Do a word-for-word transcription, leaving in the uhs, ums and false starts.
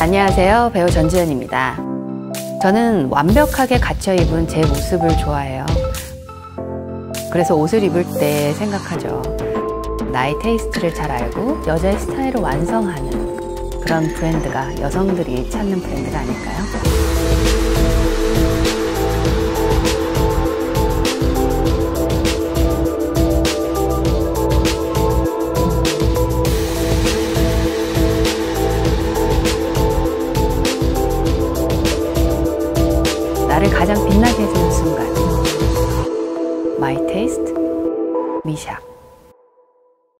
안녕하세요. 배우 전지현입니다. 저는 완벽하게 갖춰입은 제 모습을 좋아해요. 그래서 옷을 입을 때 생각하죠. 나의 테이스트를 잘 알고 여자의 스타일을 완성하는 그런 브랜드가 여성들이 찾는 브랜드가 아닐까요? 나를 가장 빛나게 해주는 순간. My Taste, 미샤.